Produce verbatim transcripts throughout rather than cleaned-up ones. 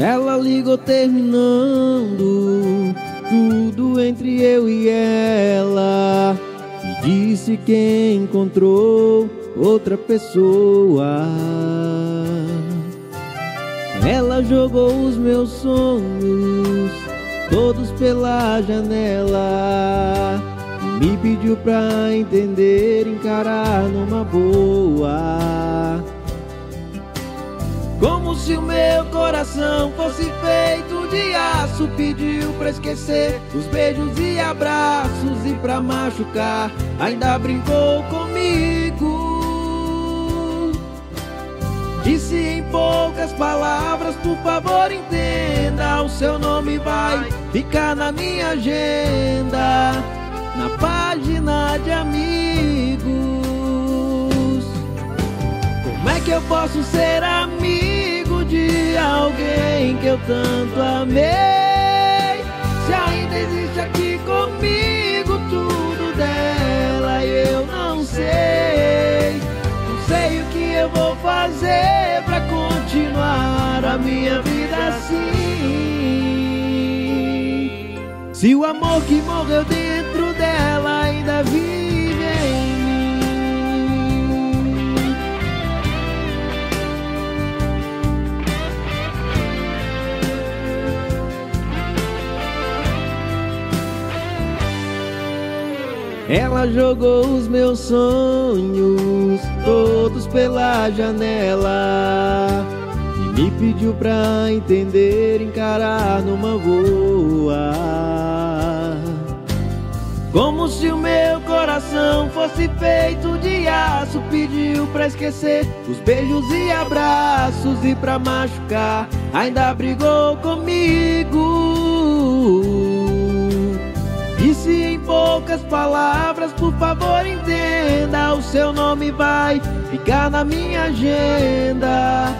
Ela ligou terminando tudo entre eu e ela, e disse que encontrou outra pessoa. Ela jogou os meus sonhos todos pela janela, e me pediu pra entender, encarar numa boa. Como se o meu coração fosse feito de aço, pediu pra esquecer os beijos e abraços, e pra machucar ainda brincou comigo. Disse em poucas palavras, por favor entenda, o seu nome vai ficar na minha agenda, na página de amigos. Como é que eu posso ser amigo de alguém que eu tanto amei, se ainda existe aqui comigo tudo dela e eu não sei? Não sei o que eu vou fazer pra continuar a minha vida assim, se o amor que morreu dentro dela ainda vive. Ela jogou os meus sonhos todos pela janela, e me pediu pra entender, encarar numa boa. Como se o meu coração fosse feito de aço, pediu pra esquecer os beijos e abraços, e pra machucar ainda brigou comigo. Disse em poucas palavras, por favor entenda, o seu nome vai ficar na minha agenda,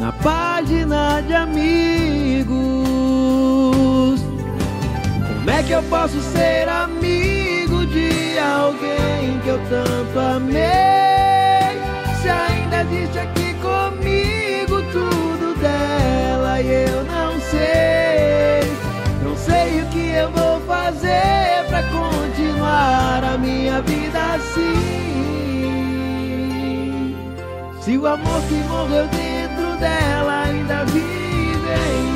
na página de amigos. Como é que eu posso ser amigo de alguém que eu tanto amei, se ainda existe aqui comigo tudo dela e eu não sei? Não sei o que eu vou fazer pra continuar a minha vida assim, se o amor que morreu dentro dela ainda vive em mim.